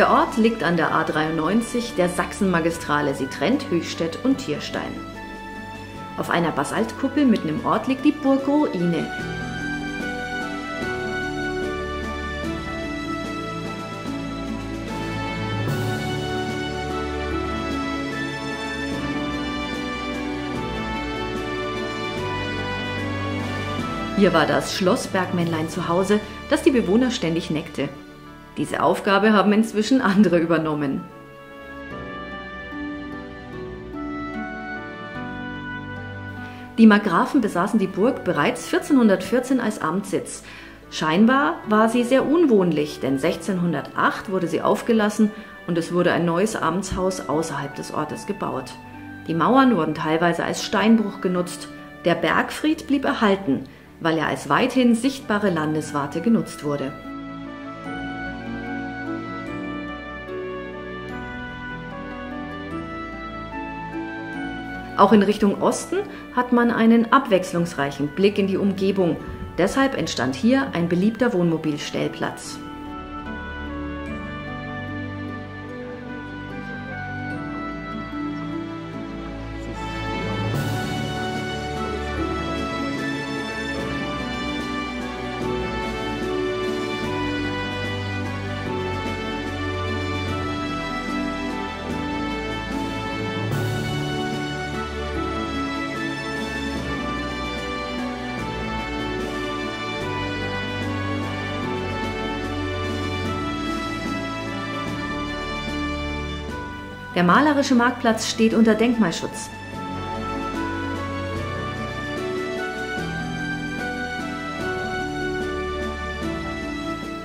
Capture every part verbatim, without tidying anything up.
Der Ort liegt an der A dreiundneunzig der Sachsen-Magistrale. Sie trennt Höchstädt und Thierstein. Auf einer Basaltkuppel mitten im Ort liegt die Burgruine. Hier war das Schloss Bergmännlein zu Hause, das die Bewohner ständig neckte. Diese Aufgabe haben inzwischen andere übernommen. Die Markgrafen besaßen die Burg bereits vierzehnhundertvierzehn als Amtssitz. Scheinbar war sie sehr unwohnlich, denn sechzehnhundertacht wurde sie aufgelassen und es wurde ein neues Amtshaus außerhalb des Ortes gebaut. Die Mauern wurden teilweise als Steinbruch genutzt. Der Bergfried blieb erhalten, weil er als weithin sichtbare Landeswarte genutzt wurde. Auch in Richtung Osten hat man einen abwechslungsreichen Blick in die Umgebung. Deshalb entstand hier ein beliebter Wohnmobilstellplatz. Der malerische Marktplatz steht unter Denkmalschutz.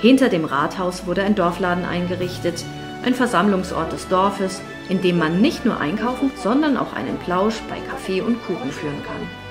Hinter dem Rathaus wurde ein Dorfladen eingerichtet, ein Versammlungsort des Dorfes, in dem man nicht nur einkaufen, sondern auch einen Plausch bei Kaffee und Kuchen führen kann.